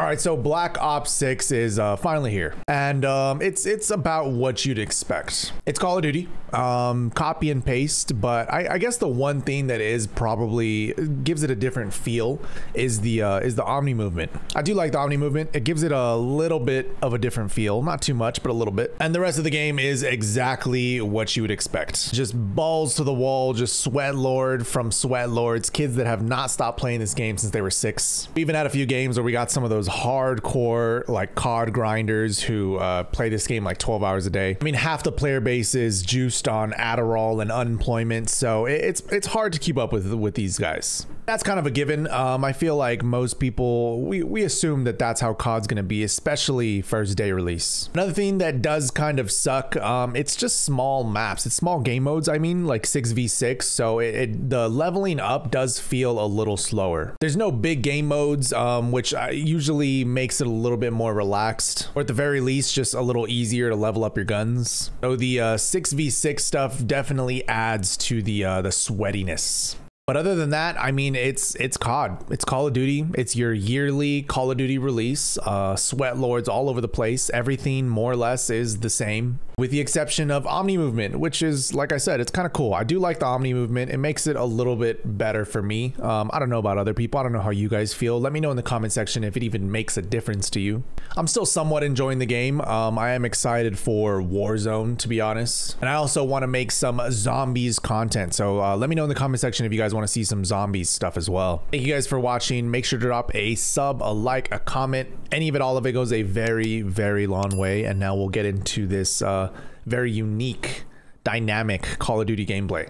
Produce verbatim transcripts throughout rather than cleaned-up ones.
All right, so Black Ops six is uh, finally here, and um, it's it's about what you'd expect. It's Call of Duty, um, copy and paste, but I, I guess the one thing that is probably gives it a different feel is the uh, is the Omni movement. I do like the Omni movement. It gives it a little bit of a different feel, not too much, but a little bit. And the rest of the game is exactly what you would expect. Just balls to the wall, just sweat lord from sweat lords, kids that have not stopped playing this game since they were six. We even had a few games where we got some of those hardcore like C O D grinders who uh, play this game like twelve hours a day. I mean, half the player base is juiced on Adderall and unemployment, so it's it's hard to keep up with with these guys. That's kind of a given. Um, I feel like most people we we assume that that's how C O D's gonna be, especially first day release. Another thing that does kind of suck, um, it's just small maps. It's small game modes. I mean, like six v six, so it, it the leveling up does feel a little slower. There's no big game modes, um, which I usually makes it a little bit more relaxed, or at the very least just a little easier to level up your guns. So the uh, six v six stuff definitely adds to the uh, the sweatiness. But other than that, I mean, it's it's C O D. It's Call of Duty. It's your yearly Call of Duty release. Uh, sweat lords all over the place. Everything more or less is the same, with the exception of Omni movement, which is, like I said, it's kind of cool. I do like the Omni movement. It makes it a little bit better for me. Um, I don't know about other people. I don't know how you guys feel. Let me know in the comment section if it even makes a difference to you. I'm still somewhat enjoying the game. Um, I am excited for Warzone, to be honest. And I also want to make some zombies content. So uh, let me know in the comment section if you guys want to see some zombies stuff as well. Thank you guys for watching. Make sure to drop a sub, a like, a comment. Any of it, all of it goes a very, very long way. And now we'll get into this uh, very unique, dynamic Call of Duty gameplay.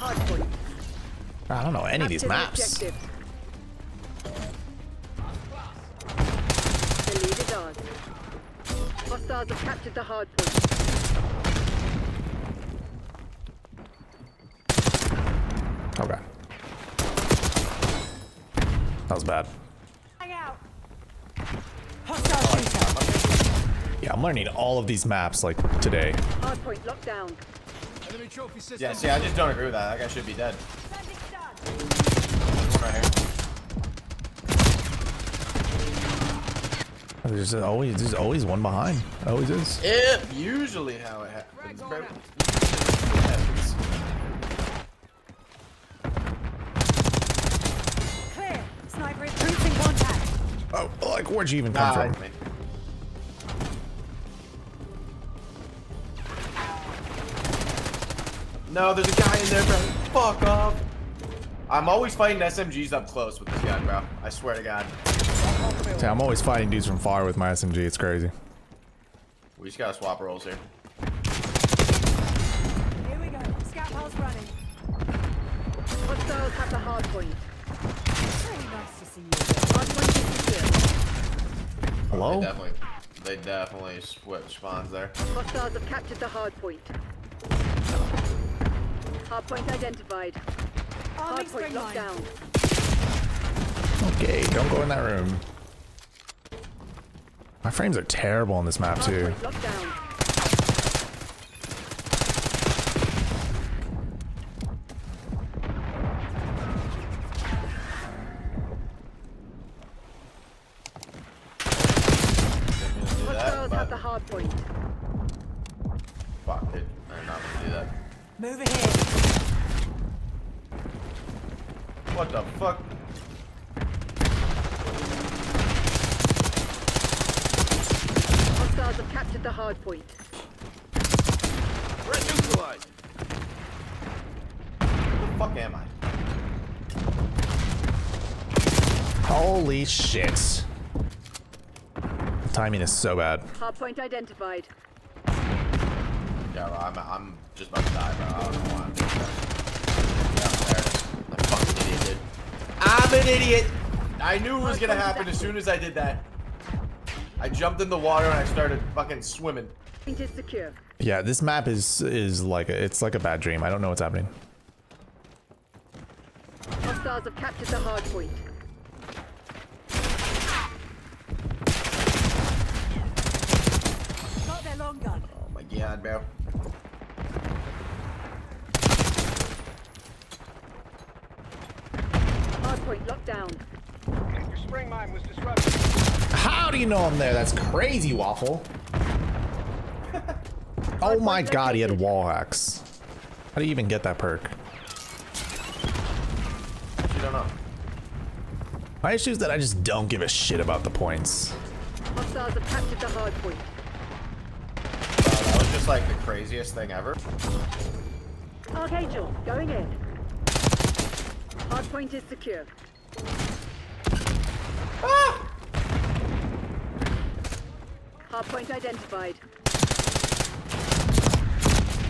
I don't know any of these maps. Hostiles have captured the hard point. Okay. That was bad. Hang out. Hostile shooter. Yeah, I'm learning all of these maps like today. Hard point locked down. Enemy trophy system. Yeah, see, I just don't agree with that. That guy should be dead. There's one right here. There's always, there's always one behind. Always is. If usually how it happens. Right, clear. Sniper troops in contact. Oh, like where'd you even come nah, from? No, there's a guy in there, bro. Fuck off. I'm always fighting S M Gs up close with this guy, bro. I swear to God. See, I'm always fighting dudes from far with my S M G. It's crazy. We just gotta swap roles here. Here we go. Scout hole's running. Hostiles have the hard point. Really nice to see you. Hard point is secure. Hello? They definitely, they definitely switch spawns there. Hostiles have captured the hard point. Hard point identified. Hard point locked down. Okay, don't go in that room. My frames are terrible on this map too. Fuck it, I'm not gonna do that. Move ahead. What the fuck? Have captured the hard point. Red neutralized. Where the fuck am I? Holy shit. The timing is so bad. Hard point identified. Yeah, well, I'm, I'm just about to die, bro. I don't know why I'm doing that. Yeah, I'm there. I'm a fucking idiot, dude. I'm an idiot. I knew it was gonna happen as soon as I did that. I jumped in the water and I started fucking swimming. Yeah, this map is is like a, it's like a bad dream. I don't know what's happening. Hostiles have captured the hard point. Got their long gun. Oh my god, bro. Hard point locked down. Your spring mine was disrupted. How do you know I'm there? That's crazy, Waffle. Oh my god, he had wall hacks. How do you even get that perk? I don't know. My issue is that I just don't give a shit about the points. Hostiles have captured the hard point. Wow, that was just like the craziest thing ever. Archangel, going in. Hard point is secure. Ah! Hard point identified.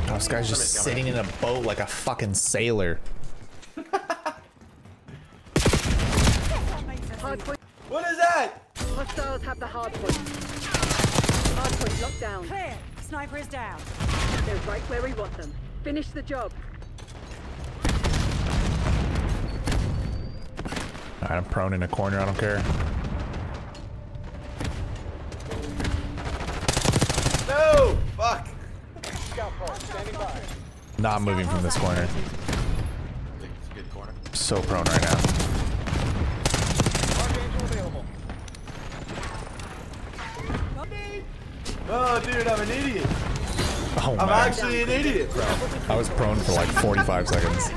Oh, this guy's just sitting in a boat like a fucking sailor. What is that? Hostiles have the hard point. Hard point locked down. Clear. Sniper is down. They're right where we want them. Finish the job. Alright, I'm prone in a corner. I don't care. No! Fuck! Not moving from this corner. So prone right now. Oh, dude, I'm an idiot. Oh, I'm my. actually an idiot, bro. I was prone for like forty-five seconds.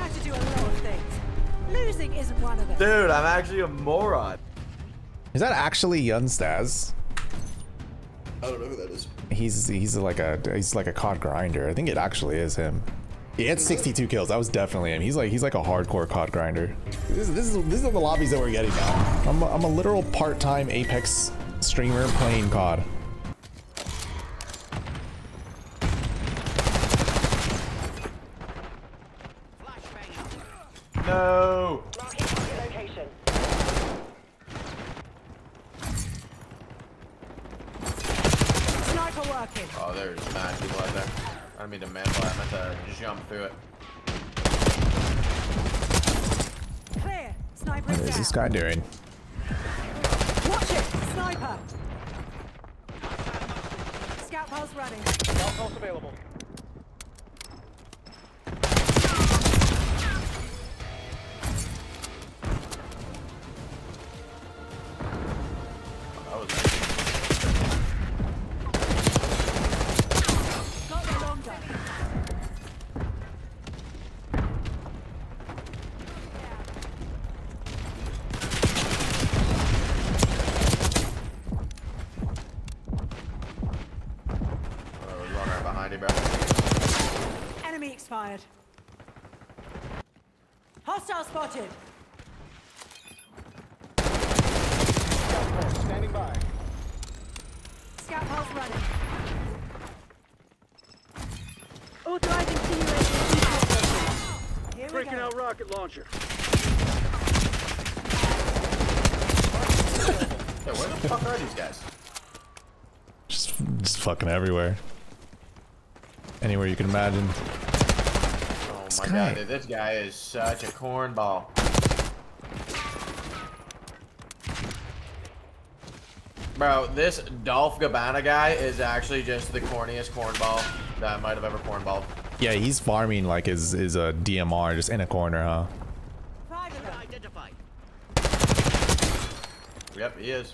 Dude, I'm actually a moron. Is that actually Yunstaz? I don't know who that is. He's he's like a he's like a C O D grinder. I think it actually is him. He had sixty-two kills. That was definitely him. He's like he's like a hardcore C O D grinder. This is this is these are the lobbies that we're getting now. I'm a, I'm a literal part-time Apex streamer playing C O D. No. Oh, there's mad people out there. I don't mean to mantle, I meant to jump through it. Clear. Sniper is down. What is this guy doing? Watch it! Sniper! Scout pulse running. Scout pulse available. Fired. Hostile spotted. Scout pulse standing by. Scout pulse running. Authorizing continuation. Breaking out rocket launcher. Hey, where the fuck are these guys? Just, just fucking everywhere. Anywhere you can imagine. Oh my god, dude, this guy is such a cornball. Bro, this Dolph Gabbana guy is actually just the corniest cornball that I might have ever cornballed. Yeah, he's farming like his, his uh, D M R just in a corner, huh? Private identified. Yep, he is.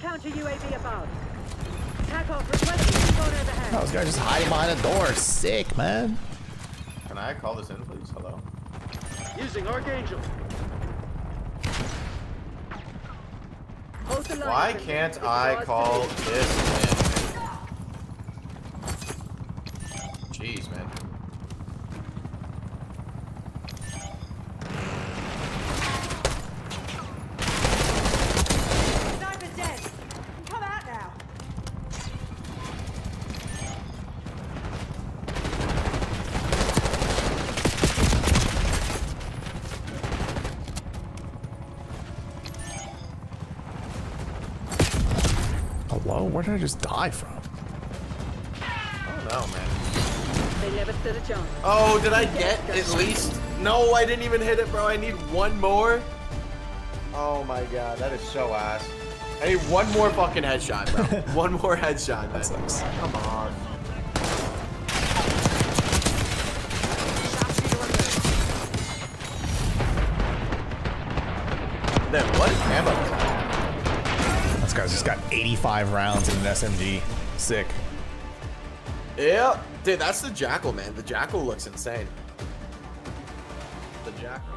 Counter U A V above. Attack off, requesting corner of the head. Oh, this guy just hiding behind a door. Sick, man. Can I call this in, please? Hello. Using Archangel. Why can't I call this in? Jeez, man. Hello? Where did I just die from? I don't know, man. They never stood a chance. Oh, did I get at least? No, I didn't even hit it, bro. I need one more. Oh my god, that is so ass. I need one more fucking headshot, bro. One more headshot. That sucks. Come on. guy's just got eighty-five rounds in an S M G. Sick. Yeah, dude, that's the Jackal, man. The Jackal looks insane. The Jackal.